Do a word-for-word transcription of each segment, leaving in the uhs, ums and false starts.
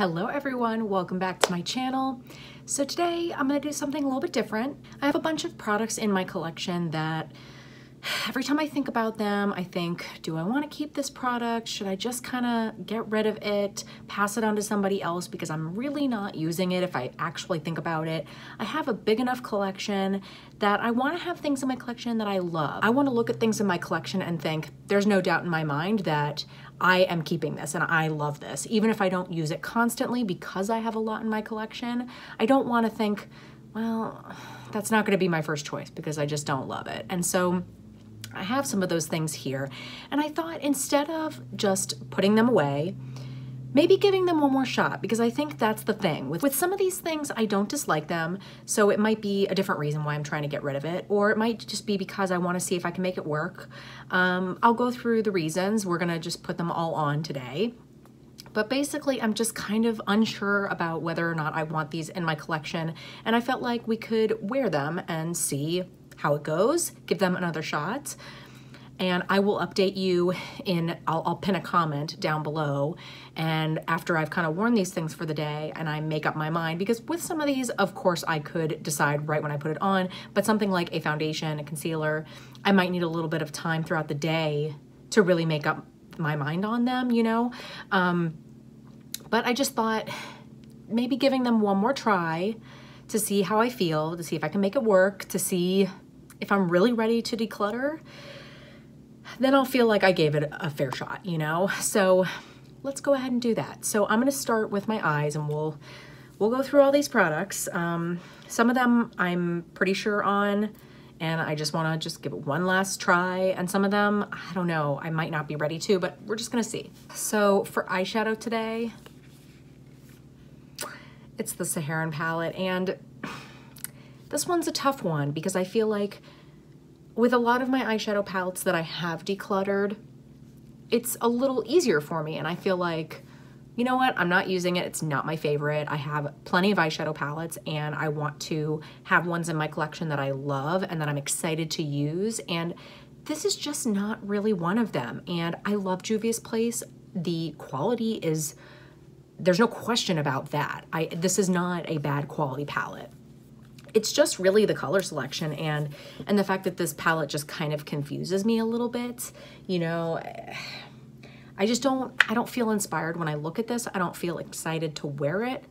Hello everyone, welcome back to my channel. So today I'm going to do something a little bit different. I have a bunch of products in my collection that every time I think about them, I think, do I want to keep this product? Should I just kind of get rid of it, pass it on to somebody else because I'm really not using it if I actually think about it? I have a big enough collection that I want to have things in my collection that I love. I want to look at things in my collection and think, there's no doubt in my mind that I am keeping this and I love this. Even if I don't use it constantly because I have a lot in my collection, I don't want to think, well, that's not going to be my first choice because I just don't love it. And so I have some of those things here, and I thought instead of just putting them away, maybe giving them one more shot, because I think that's the thing. With, with some of these things, I don't dislike them, so it might be a different reason why I'm trying to get rid of it, or it might just be because I want to see if I can make it work. Um, I'll go through the reasons. We're gonna just put them all on today. But basically, I'm just kind of unsure about whether or not I want these in my collection, and I felt like we could wear them and see how it goes, give them another shot, and I will update you in, I'll, I'll pin a comment down below, and after I've kind of worn these things for the day and I make up my mind, because with some of these, of course, I could decide right when I put it on, but something like a foundation, a concealer, I might need a little bit of time throughout the day to really make up my mind on them, you know? Um, but I just thought maybe giving them one more try to see how I feel, to see if I can make it work, to see if I'm really ready to declutter, then I'll feel like I gave it a fair shot, you know? So let's go ahead and do that. So I'm gonna start with my eyes, and we'll we'll go through all these products. Um, some of them I'm pretty sure on, and I just wanna just give it one last try, and some of them, I don't know, I might not be ready to, but we're just gonna see. So for eyeshadow today, it's the Saharan palette, and this one's a tough one because I feel like with a lot of my eyeshadow palettes that I have decluttered, it's a little easier for me, and I feel like, you know what, I'm not using it, it's not my favorite. I have plenty of eyeshadow palettes, and I want to have ones in my collection that I love and that I'm excited to use, and this is just not really one of them. And I love Juvia's Place. The quality is, there's no question about that. I, this is not a bad quality palette. It's just really the color selection and and the fact that this palette just kind of confuses me a little bit. You know, I just don't, I don't feel inspired when I look at this. I don't feel excited to wear it.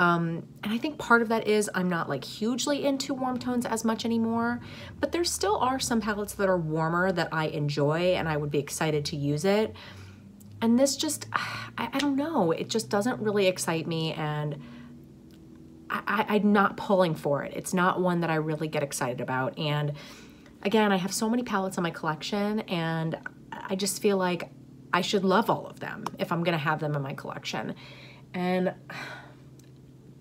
Um, and I think part of that is I'm not like hugely into warm tones as much anymore, but there still are some palettes that are warmer that I enjoy and I would be excited to use it. And this just, I, I don't know, it just doesn't really excite me, and I, I'm not pulling for it. It's not one that I really get excited about. And again, I have so many palettes in my collection, and I just feel like I should love all of them if I'm gonna have them in my collection. And,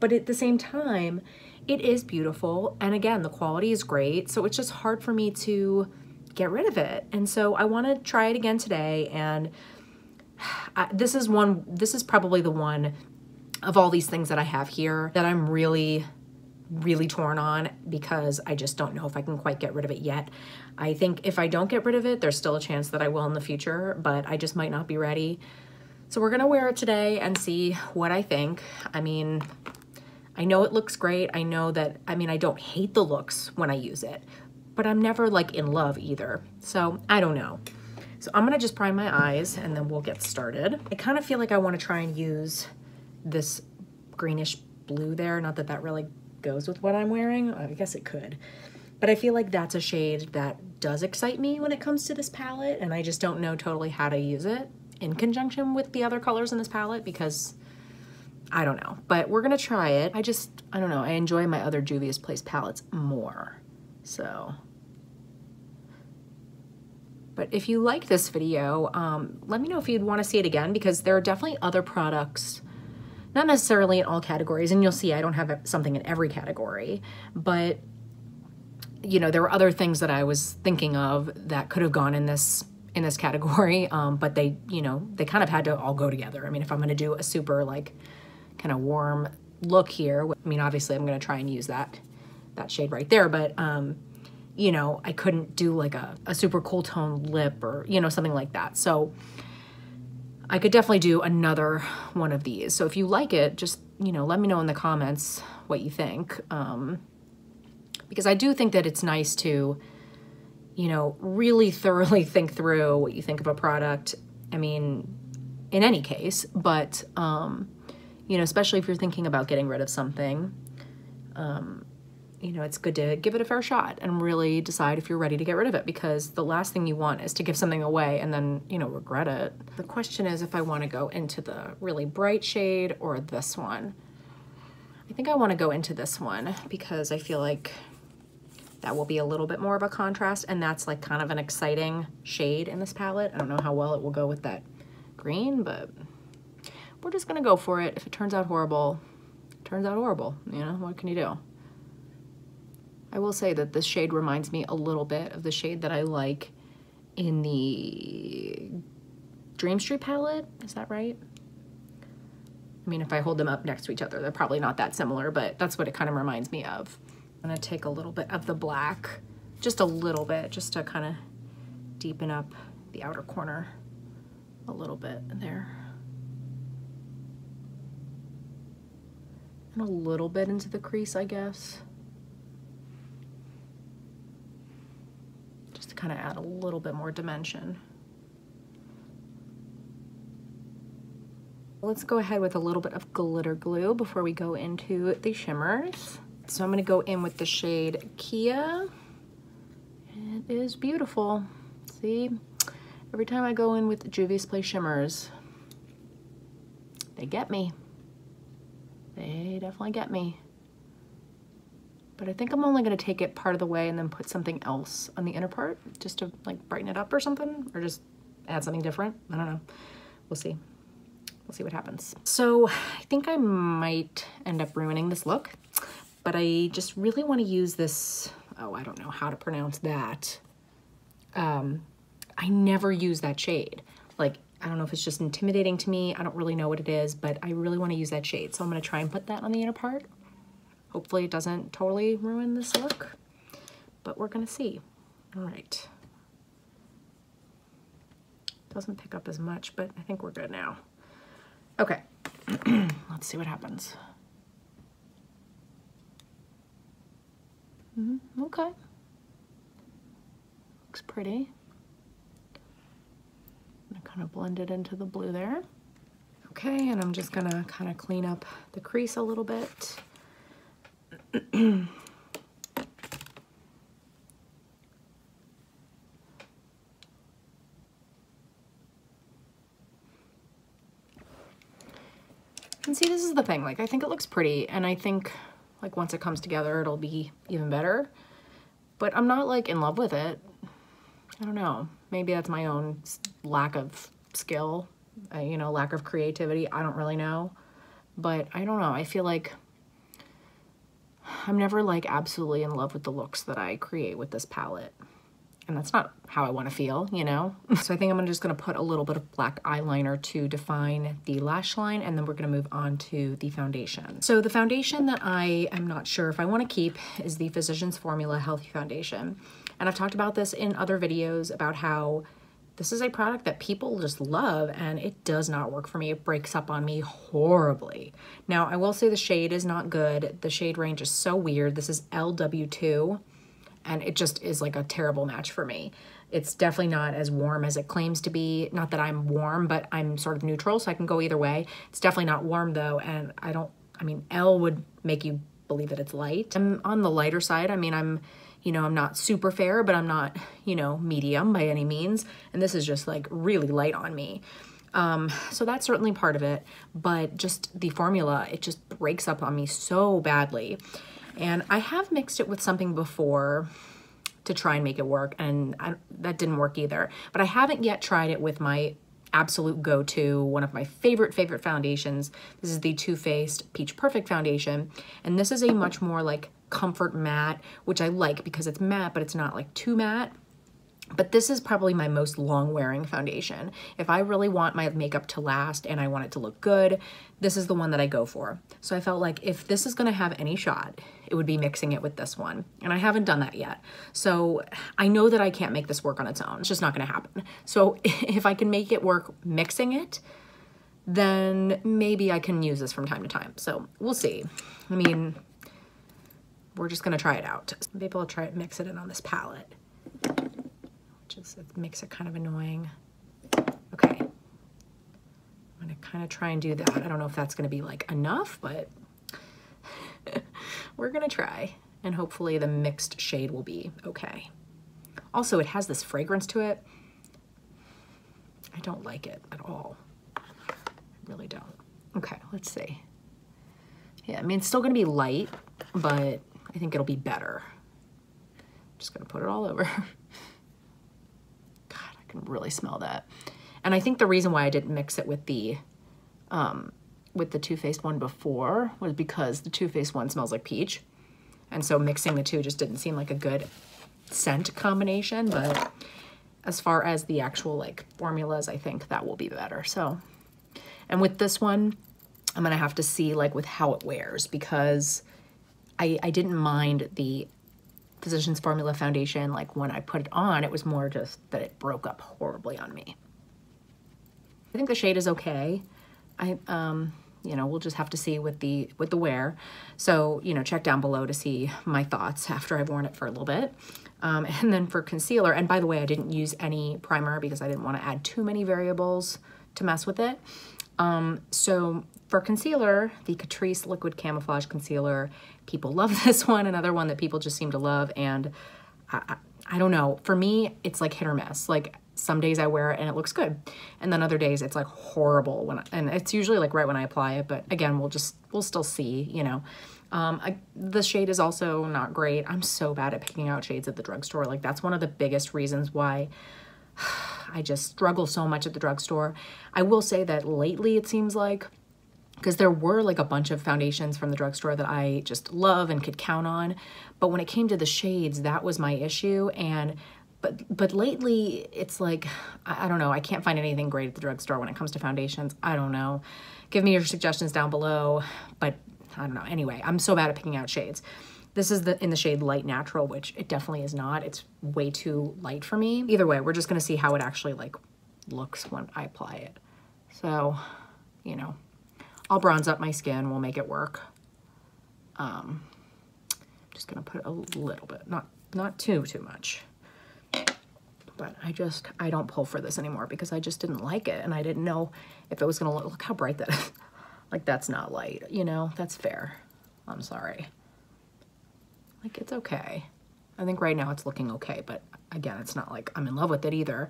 but at the same time, it is beautiful. And again, the quality is great. So it's just hard for me to get rid of it. And so I wanna try it again today. And I, this is one, this is probably the one of all these things that I have here that I'm really, really torn on, because I just don't know if I can quite get rid of it yet. I think if I don't get rid of it, there's still a chance that I will in the future, but I just might not be ready. So we're gonna wear it today and see what I think. I mean, I know it looks great. I know that, I mean, I don't hate the looks when I use it, but I'm never like in love either. So I don't know. So I'm gonna just prime my eyes and then we'll get started. I kind of feel like I wanna try and use this greenish blue there, not that that really goes with what I'm wearing, I guess it could, but I feel like that's a shade that does excite me when it comes to this palette, and I just don't know totally how to use it in conjunction with the other colors in this palette, because I don't know, but we're gonna try it. I just, I don't know, I enjoy my other Juvia's Place palettes more, so. But if you like this video, um, let me know if you'd wanna see it again, because there are definitely other products, not necessarily in all categories, and you'll see I don't have something in every category, but you know, there were other things that I was thinking of that could have gone in this in this category, um, but they, you know, they kind of had to all go together. I mean, if I'm gonna do a super like kind of warm look here, I mean, obviously I'm gonna try and use that, that shade right there, but um, you know, I couldn't do like a, a super cool tone lip or, you know, something like that. So I could definitely do another one of these. So if you like it, just, you know, let me know in the comments what you think. Um, because I do think that it's nice to, you know, really thoroughly think through what you think of a product. I mean, in any case, but, um, you know, especially if you're thinking about getting rid of something, um, you know, it's good to give it a fair shot and really decide if you're ready to get rid of it, because the last thing you want is to give something away and then, you know, regret it. The question is if I want to go into the really bright shade or this one. I think I want to go into this one because I feel like that will be a little bit more of a contrast, and that's like kind of an exciting shade in this palette. I don't know how well it will go with that green, but we're just gonna go for it. If it turns out horrible, it turns out horrible, you know, what can you do? I will say that this shade reminds me a little bit of the shade that I like in the Dream Street palette, is that right? I mean, if I hold them up next to each other, they're probably not that similar, but that's what it kind of reminds me of. I'm gonna take a little bit of the black, just a little bit, just to kind of deepen up the outer corner a little bit there. And a little bit into the crease, I guess. Just to kind of add a little bit more dimension. Let's go ahead with a little bit of glitter glue before we go into the shimmers. So I'm gonna go in with the shade Kia. It is beautiful. See, every time I go in with Juvia's Place shimmers, they get me. They definitely get me. But I think I'm only gonna take it part of the way and then put something else on the inner part just to like brighten it up or something, or just add something different. I don't know, we'll see. We'll see what happens. So I think I might end up ruining this look, but I just really want to use this, oh, I don't know how to pronounce that. Um, I never use that shade. Like, I don't know if it's just intimidating to me. I don't really know what it is, but I really want to use that shade. So I'm going to try and put that on the inner part. Hopefully it doesn't totally ruin this look, but we're going to see. All right. Doesn't pick up as much, but I think we're good now. Okay, let's see what happens. Mm-hmm. Okay, looks pretty. I'm gonna kind of blend it into the blue there. Okay, and I'm just gonna kind of clean up the crease a little bit. And see, this is the thing, like I think it looks pretty, and I think like once it comes together, it'll be even better. But I'm not like in love with it. I don't know. Maybe that's my own lack of skill, uh, you know, lack of creativity. I don't really know. But I don't know. I feel like I'm never like absolutely in love with the looks that I create with this palette. And that's not how I want to feel, you know? So I think I'm just going to put a little bit of black eyeliner to define the lash line, and then we're going to move on to the foundation. So the foundation that I am not sure if I want to keep is the Physician's Formula Healthy Foundation. And I've talked about this in other videos about how this is a product that people just love, and it does not work for me. It breaks up on me horribly. Now, I will say the shade is not good. The shade range is so weird. This is L W two. And it just is like a terrible match for me. It's definitely not as warm as it claims to be. Not that I'm warm, but I'm sort of neutral, so I can go either way. It's definitely not warm though, and I don't, I mean, L would make you believe that it's light. I'm on the lighter side. I mean, I'm, you know, I'm not super fair, but I'm not, you know, medium by any means. And this is just like really light on me. Um, so that's certainly part of it, but just the formula, it just breaks up on me so badly. And I have mixed it with something before to try and make it work, and I, that didn't work either. But I haven't yet tried it with my absolute go-to, one of my favorite, favorite foundations. This is the Too Faced Peach Perfect Foundation. And this is a much more like comfort matte, which I like because it's matte, but it's not like too matte. But this is probably my most long-wearing foundation. If I really want my makeup to last and I want it to look good, this is the one that I go for. So I felt like if this is gonna have any shot, it would be mixing it with this one. And I haven't done that yet. So I know that I can't make this work on its own. It's just not gonna happen. So if I can make it work mixing it, then maybe I can use this from time to time. So we'll see. I mean, we're just gonna try it out. Maybe I'll try it, mix it in on this palette, which is, it makes it kind of annoying. Okay, I'm gonna kind of try and do that. I don't know if that's gonna be like enough, but we're gonna try, and hopefully the mixed shade will be okay. Also, it has this fragrance to it. I don't like it at all. I really don't. Okay, let's see. Yeah, I mean, it's still gonna be light, but I think it'll be better. I'm just gonna put it all over. God, I can really smell that. And I think the reason why I didn't mix it with the um, with the Too Faced one before was because the Too Faced one smells like peach. And so mixing the two just didn't seem like a good scent combination, but as far as the actual like formulas, I think that will be better. So, and with this one, I'm gonna have to see like with how it wears, because I, I didn't mind the Physician's Formula Foundation. Like when I put it on, it was more just that it broke up horribly on me. I think the shade is okay. I, um, you know, we'll just have to see with the, with the wear. So, you know, check down below to see my thoughts after I've worn it for a little bit. Um, and then for concealer, and by the way, I didn't use any primer because I didn't want to add too many variables to mess with it. Um, so for concealer, the Catrice Liquid Camouflage Concealer, people love this one, another one that people just seem to love. And I, I, I don't know, for me, it's like hit or miss. Like some days I wear it and it looks good, and then other days it's like horrible when I, and it's usually like right when I apply it, but again, we'll just, we'll still see, you know. Um, I, the shade is also not great. I'm so bad at picking out shades at the drugstore. Like that's one of the biggest reasons why I just struggle so much at the drugstore. I will say that lately it seems like, because there were like a bunch of foundations from the drugstore that I just love and could count on. But when it came to the shades, that was my issue. And But but lately, it's like, I don't know, I can't find anything great at the drugstore when it comes to foundations. I don't know. Give me your suggestions down below. But I don't know. Anyway, I'm so bad at picking out shades. This is the in the shade Light Natural, which it definitely is not. It's way too light for me. Either way, we're just going to see how it actually like looks when I apply it. So, you know, I'll bronze up my skin. We'll make it work. Um, just going to put a little bit, not, not too, too much. But I just, I don't pull for this anymore because I just didn't like it. And I didn't know if it was gonna look, look how bright that is. Like that's not light, you know, that's fair. I'm sorry. Like it's okay. I think right now it's looking okay, but again, it's not like I'm in love with it either.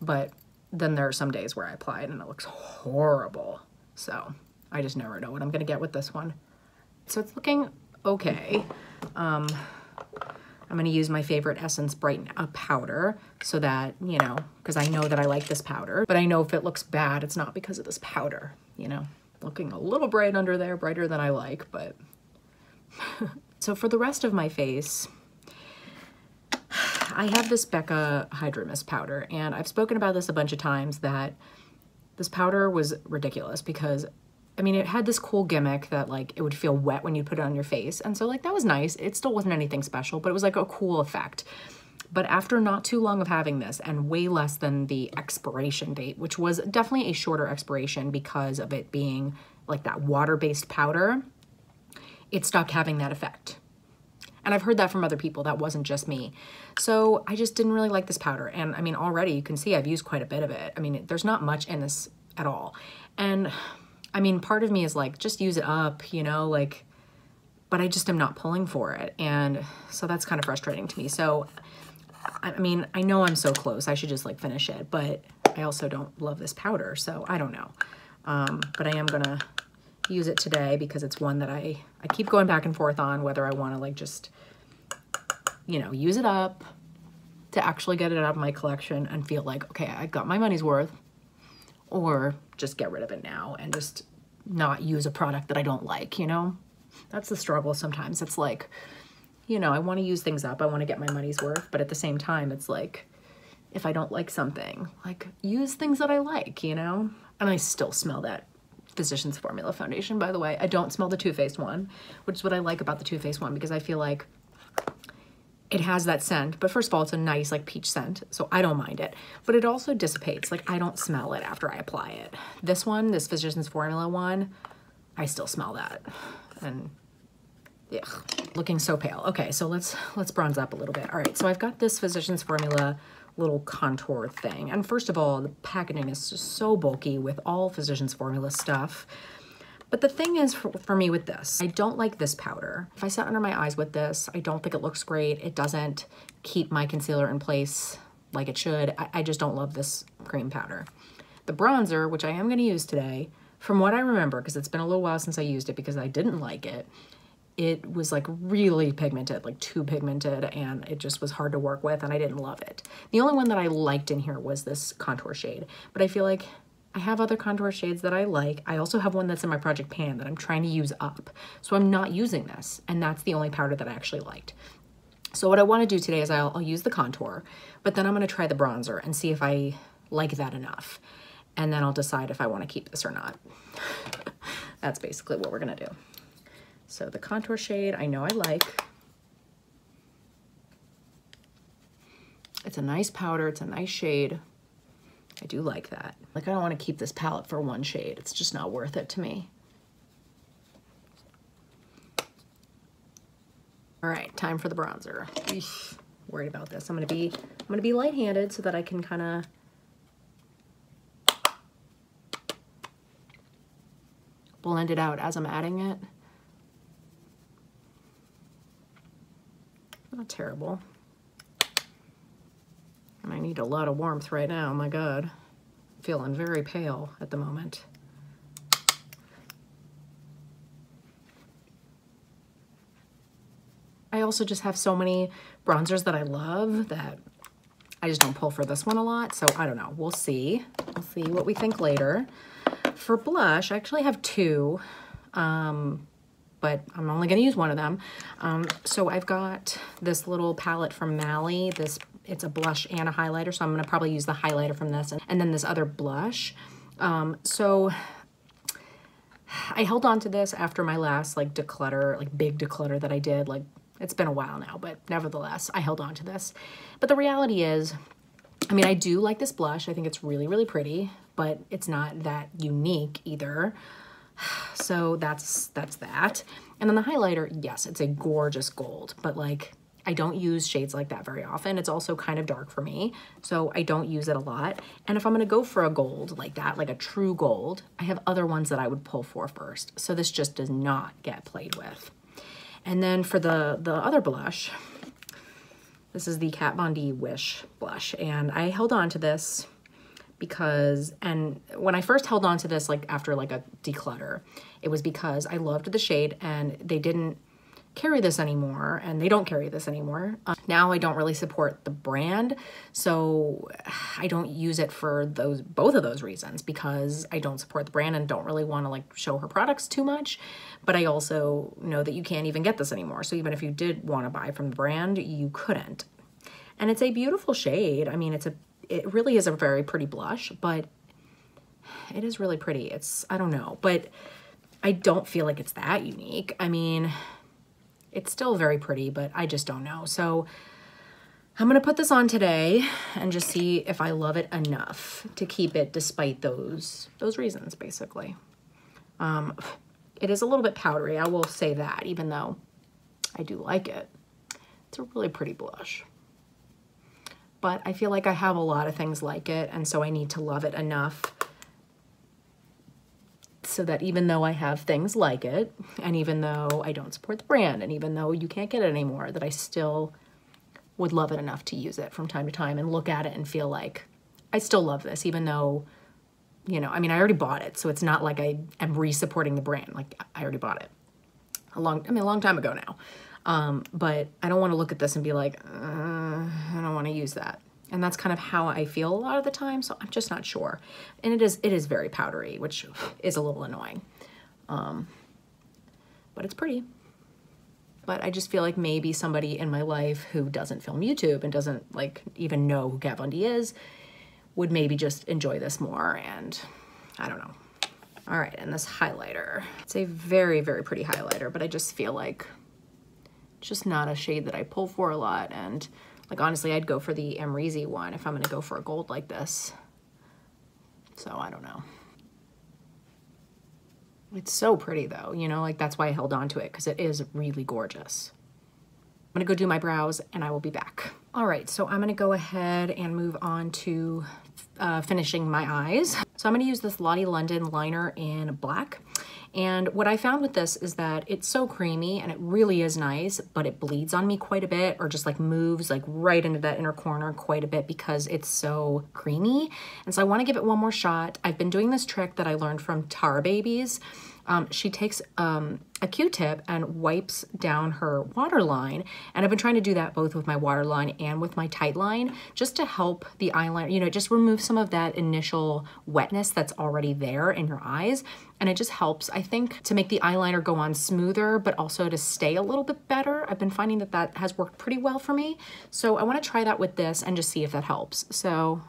But then there are some days where I apply it and it looks horrible. So I just never know what I'm gonna get with this one. So it's looking okay. Um, I'm gonna use my favorite Essence Brighten Up powder so that, you know, because I know that I like this powder, but I know if it looks bad, it's not because of this powder, you know? Looking a little bright under there, brighter than I like, but. So for the rest of my face, I have this Becca Hydra Mist powder, and I've spoken about this a bunch of times that this powder was ridiculous because, I mean, it had this cool gimmick that like it would feel wet when you put it on your face. And so like that was nice. It still wasn't anything special, but it was like a cool effect. But after not too long of having this and way less than the expiration date, which was definitely a shorter expiration because of it being like that water-based powder, it stopped having that effect. And I've heard that from other people. That wasn't just me. So I just didn't really like this powder. And I mean, already you can see I've used quite a bit of it. I mean, there's not much in this at all. And I mean, part of me is like, just use it up, you know, like, but I just am not pulling for it. And so that's kind of frustrating to me. So, I mean, I know I'm so close. I should just like finish it, but I also don't love this powder. So I don't know. Um, but I am gonna use it today because it's one that I, I keep going back and forth on whether I wanna like just, you know, use it up to actually get it out of my collection and feel like, okay, I got my money's worth, or just get rid of it now and just not use a product that I don't like, you know? That's the struggle sometimes. It's like, you know, I want to use things up. I want to get my money's worth. But at the same time, it's like, if I don't like something, like use things that I like, you know? And I still smell that Physician's Formula Foundation, by the way. I don't smell the Too Faced one, which is what I like about the Too Faced one, because I feel like it has that scent, but first of all, it's a nice like peach scent, so I don't mind it, but it also dissipates. Like I don't smell it after I apply it. This one, this Physician's Formula one, I still smell that. And yeah, looking so pale. Okay, so let's let's bronze up a little bit. All right, so I've got this Physician's Formula little contour thing. And first of all, the packaging is just so bulky with all Physician's Formula stuff. But the thing is for, for me with this, I don't like this powder. If I set under my eyes with this, I don't think it looks great. It doesn't keep my concealer in place like it should. I, I just don't love this cream powder. The bronzer, which I am gonna use today, from what I remember, because it's been a little while since I used it because I didn't like it, it was like really pigmented, like too pigmented, and it just was hard to work with and I didn't love it. The only one that I liked in here was this contour shade, but I feel like I have other contour shades that I like. I also have one that's in my Project Pan that I'm trying to use up. So I'm not using this, and that's the only powder that I actually liked. So what I wanna do today is I'll, I'll use the contour, but then I'm gonna try the bronzer and see if I like that enough. And then I'll decide if I wanna keep this or not. That's basically what we're gonna do. So the contour shade, I know I like. It's a nice powder, it's a nice shade. I do like that. Like I don't want to keep this palette for one shade. It's just not worth it to me. All right, time for the bronzer. Eesh, worried about this. I'm gonna be I'm gonna be light-handed so that I can kind of blend it out as I'm adding it. Not terrible. And I need a lot of warmth right now, my God. Feeling very pale at the moment. I also just have so many bronzers that I love that I just don't pull for this one a lot, so I don't know, we'll see. We'll see what we think later. For blush, I actually have two, um, but I'm only gonna use one of them. Um, so I've got this little palette from Mally, this it's a blush and a highlighter, so I'm gonna probably use the highlighter from this and, and then this other blush. Um, so I held on to this after my last like declutter, like big declutter that I did. Like it's been a while now, but nevertheless, I held on to this. But the reality is, I mean, I do like this blush. I think it's really, really pretty, but it's not that unique either. So that's, that's that. And then the highlighter, yes, it's a gorgeous gold, but like, I don't use shades like that very often. It's also kind of dark for me, so I don't use it a lot. And if I'm gonna go for a gold like that, like a true gold, I have other ones that I would pull for first. So this just does not get played with. And then for the, the other blush, this is the Kat Von D Wish blush. And I held on to this because, and when I first held on to this, like after like a declutter, it was because I loved the shade and they didn't carry this anymore, and they don't carry this anymore. Um, now I don't really support the brand, so I don't use it for those both of those reasons, because I don't support the brand and don't really want to like show her products too much, but I also know that you can't even get this anymore. So even if you did want to buy from the brand, you couldn't. And it's a beautiful shade. I mean, it's a it really is a very pretty blush, but it is really pretty. It's, I don't know, but I don't feel like it's that unique. I mean, it's still very pretty, but I just don't know. So I'm gonna put this on today and just see if I love it enough to keep it despite those those reasons, basically. Um, it is a little bit powdery, I will say that, even though I do like it. It's a really pretty blush. But I feel like I have a lot of things like it, and so I need to love it enough so that even though I have things like it, and even though I don't support the brand, and even though you can't get it anymore, that I still would love it enough to use it from time to time and look at it and feel like I still love this, even though, you know, I mean, I already bought it, so it's not like I am re-supporting the brand. Like, I already bought it a long, I mean, a long time ago now. Um, but I don't want to look at this and be like, uh, I don't want to use that. And that's kind of how I feel a lot of the time, so I'm just not sure. And it is it is very powdery, which is a little annoying. Um, but it's pretty. But I just feel like maybe somebody in my life who doesn't film YouTube and doesn't like even know who Kat Von D is would maybe just enjoy this more, and I don't know. All right, and this highlighter. It's a very, very pretty highlighter, but I just feel like just not a shade that I pull for a lot. And like, honestly, I'd go for the Amrezy one if I'm gonna go for a gold like this. So I don't know. It's so pretty though, you know, like that's why I held on to it, because it is really gorgeous. I'm gonna go do my brows and I will be back. All right, so I'm gonna go ahead and move on to uh, finishing my eyes. So I'm gonna use this Lottie London liner in black. And what I found with this is that it's so creamy and it really is nice, but it bleeds on me quite a bit, or just like moves like right into that inner corner quite a bit because it's so creamy. And so I wanna give it one more shot. I've been doing this trick that I learned from Tara Babies. Um, she takes um, a Q-tip and wipes down her waterline. And I've been trying to do that both with my waterline and with my tightline, just to help the eyeliner, you know, just remove some of that initial wetness that's already there in your eyes. And it just helps, I think, to make the eyeliner go on smoother, but also to stay a little bit better. I've been finding that that has worked pretty well for me. So I wanna try that with this and just see if that helps. So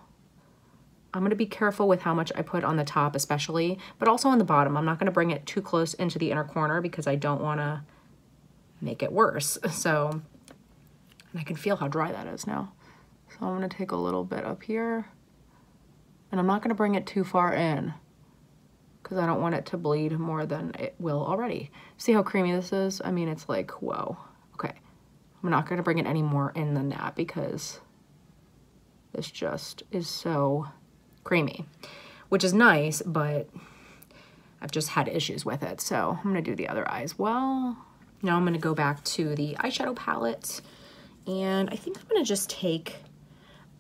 I'm gonna be careful with how much I put on the top especially, but also on the bottom. I'm not gonna bring it too close into the inner corner because I don't wanna make it worse. So, and I can feel how dry that is now. So I'm gonna take a little bit up here, and I'm not gonna bring it too far in because I don't want it to bleed more than it will already. See how creamy this is? I mean, it's like, whoa. Okay, I'm not gonna bring it any more in than that because this just is so creamy, which is nice, but I've just had issues with it. So I'm gonna do the other eye as well. Now I'm gonna go back to the eyeshadow palette, and I think I'm gonna just take,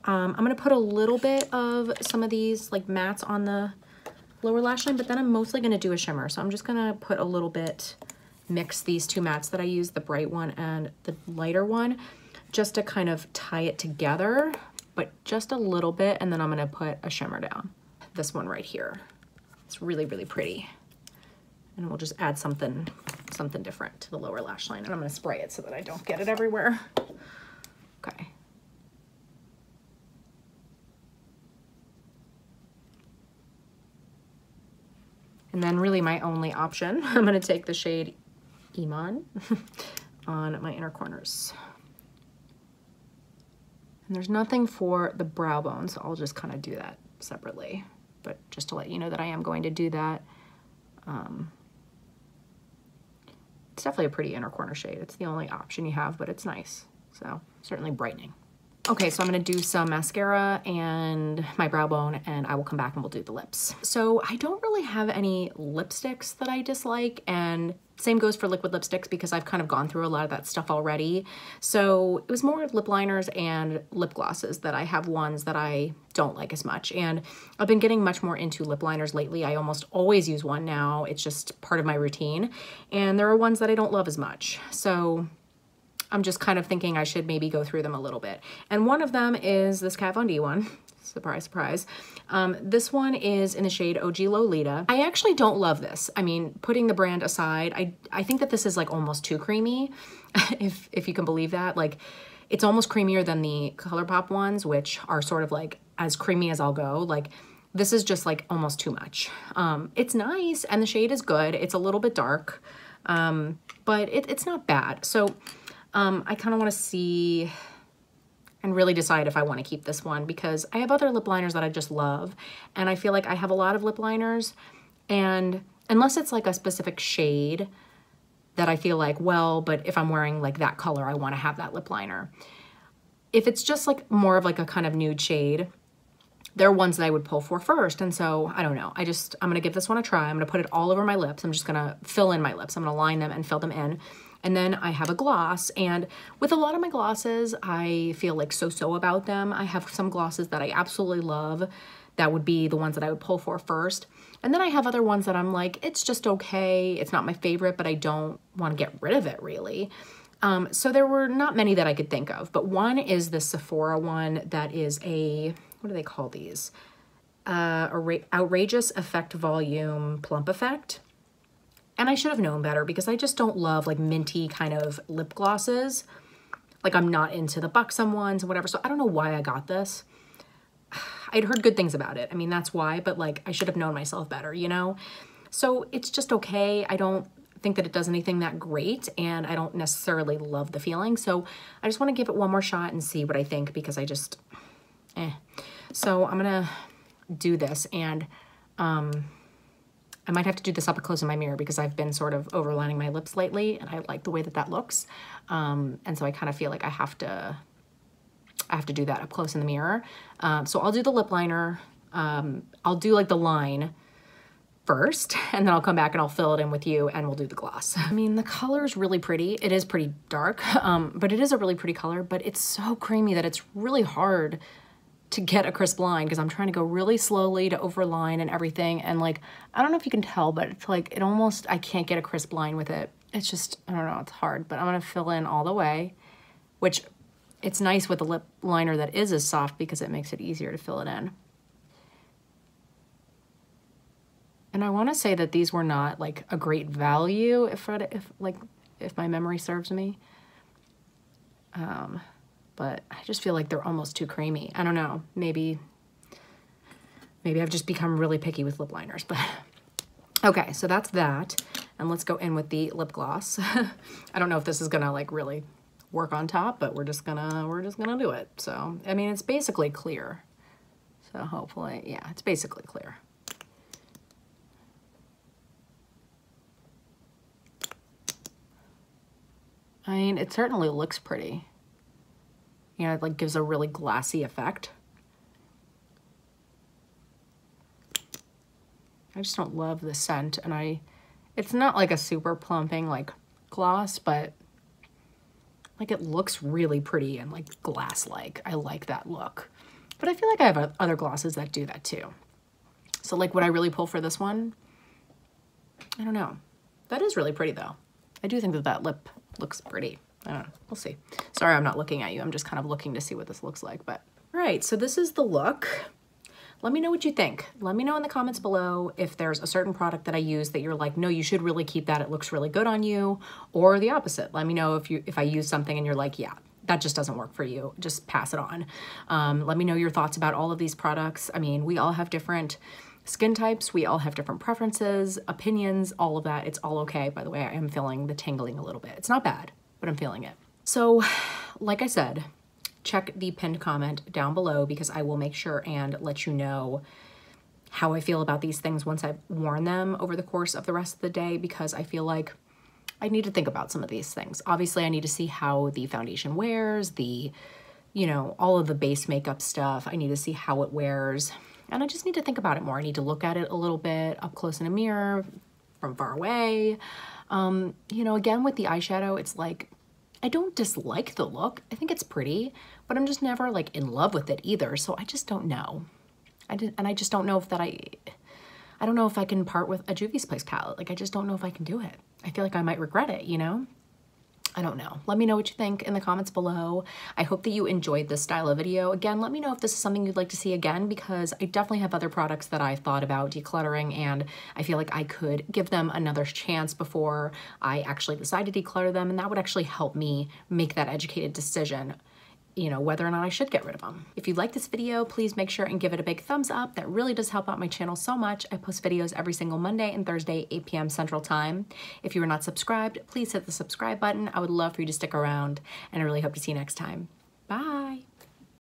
um, I'm gonna put a little bit of some of these like mattes on the lower lash line, but then I'm mostly gonna do a shimmer. So I'm just gonna put a little bit, mix these two mattes that I use, the bright one and the lighter one, just to kind of tie it together, but just a little bit, and then I'm gonna put a shimmer down. This one right here. It's really, really pretty. And we'll just add something, something different to the lower lash line. And I'm gonna spray it so that I don't get it everywhere. Okay. And then really my only option, I'm gonna take the shade Iman on my inner corners. And there's nothing for the brow bone, so I'll just kind of do that separately. But just to let you know that I am going to do that. Um, it's definitely a pretty inner corner shade. It's the only option you have, but it's nice. So certainly brightening. Okay, so I'm gonna do some mascara and my brow bone, and I will come back and we'll do the lips. So I don't really have any lipsticks that I dislike, and same goes for liquid lipsticks because I've kind of gone through a lot of that stuff already. So it was more lip liners and lip glosses that I have ones that I don't like as much. And I've been getting much more into lip liners lately. I almost always use one now. It's just part of my routine. And there are ones that I don't love as much. So I'm just kind of thinking I should maybe go through them a little bit. And one of them is this Kat Von D one. Surprise, surprise. Um, this one is in the shade O G Lolita. I actually don't love this. I mean, putting the brand aside, I, I think that this is like almost too creamy, if, if you can believe that. Like, it's almost creamier than the ColourPop ones, which are sort of like as creamy as I'll go. Like, this is just like almost too much. Um, it's nice, and the shade is good. It's a little bit dark, um, but it, it's not bad. So um, I kind of want to see and really decide if I want to keep this one, because I have other lip liners that I just love, and I feel like I have a lot of lip liners, and unless it's like a specific shade that I feel like, well, but if I'm wearing like that color, I want to have that lip liner. If it's just like more of like a kind of nude shade, there are ones that I would pull for first, and so I don't know. I just, I'm going to give this one a try. I'm going to put it all over my lips. I'm just going to fill in my lips. I'm going to line them and fill them in. And then I have a gloss, and with a lot of my glosses, I feel like so-so about them. I have some glosses that I absolutely love. That would be the ones that I would pull for first. And then I have other ones that I'm like, it's just okay. It's not my favorite, but I don't want to get rid of it really. Um, so there were not many that I could think of, but one is the Sephora one that is a, what do they call these? Uh, Outrageous Effect Volume Plump Effect. And I should have known better because I just don't love like minty kind of lip glosses. Like, I'm not into the Buxom ones and whatever. So I don't know why I got this. I'd heard good things about it. I mean, that's why, but like, I should have known myself better, you know? So it's just okay. I don't, think that it does anything that great, and I don't necessarily love the feeling. So I just want to give it one more shot and see what I think, because I just, eh. So I'm gonna do this, and um, I might have to do this up close in my mirror because I've been sort of overlining my lips lately, and I like the way that that looks. Um, and so I kind of feel like I have to, I have to do that up close in the mirror. Um, so I'll do the lip liner. Um, I'll do like the line first, and then I'll come back and I'll fill it in with you, and we'll do the gloss. I mean, the color is really pretty. It is pretty dark, um, but it is a really pretty color, but it's so creamy that it's really hard to get a crisp line, because I'm trying to go really slowly to overline and everything. And like, I don't know if you can tell, but it's like, it almost, I can't get a crisp line with it. It's just, I don't know, it's hard, but I'm gonna fill in all the way, which it's nice with a lip liner that is as soft because it makes it easier to fill it in. And I want to say that these were not like a great value, if if like if my memory serves me. Um, but I just feel like they're almost too creamy. I don't know. Maybe maybe I've just become really picky with lip liners. But okay, so that's that. And let's go in with the lip gloss. I don't know if this is gonna like really work on top, but we're just gonna we're just gonna do it. So I mean, it's basically clear. So hopefully, yeah, it's basically clear. I mean, it certainly looks pretty. You know, it like gives a really glassy effect. I just don't love the scent, and I, it's not like a super plumping like gloss, but like it looks really pretty and like glass-like. I like that look. But I feel like I have other glosses that do that too. So like, would I really pull for this one? I don't know. That is really pretty though. I do think that that lip looks pretty. I don't know, we'll see. Sorry, I'm not looking at you. I'm just kind of looking to see what this looks like, but. All right, so this is the look. Let me know what you think. Let me know in the comments below if there's a certain product that I use that you're like, no, you should really keep that. It looks really good on you, or the opposite. Let me know if you if I use something and you're like, yeah, that just doesn't work for you. Just pass it on. Um, let me know your thoughts about all of these products. I mean, we all have different skin types, we all have different preferences, opinions, all of that. It's all okay. By the way, I am feeling the tingling a little bit. It's not bad, but I'm feeling it. So, like I said, check the pinned comment down below, because I will make sure and let you know how I feel about these things once I've worn them over the course of the rest of the day, because I feel like I need to think about some of these things. Obviously, I need to see how the foundation wears, the, you know, all of the base makeup stuff. I need to see how it wears. And I just need to think about it more. I need to look at it a little bit up close in a mirror, from far away. Um, you know, again, with the eyeshadow, it's like, I don't dislike the look. I think it's pretty, but I'm just never like in love with it either. So I just don't know. I did, and I just don't know if that I, I don't know if I can part with a Juvia's Place palette. Like, I just don't know if I can do it. I feel like I might regret it, you know? I don't know. Let me know what you think in the comments below. I hope that you enjoyed this style of video. Again, let me know if this is something you'd like to see again, because I definitely have other products that I've thought about decluttering, and I feel like I could give them another chance before I actually decide to declutter them, and that would actually help me make that educated decision, you know, whether or not I should get rid of them. If you like this video, please make sure and give it a big thumbs up. That really does help out my channel so much. I post videos every single Monday and Thursday, eight p m Central Time. If you are not subscribed, please hit the subscribe button. I would love for you to stick around, and I really hope to see you next time. Bye.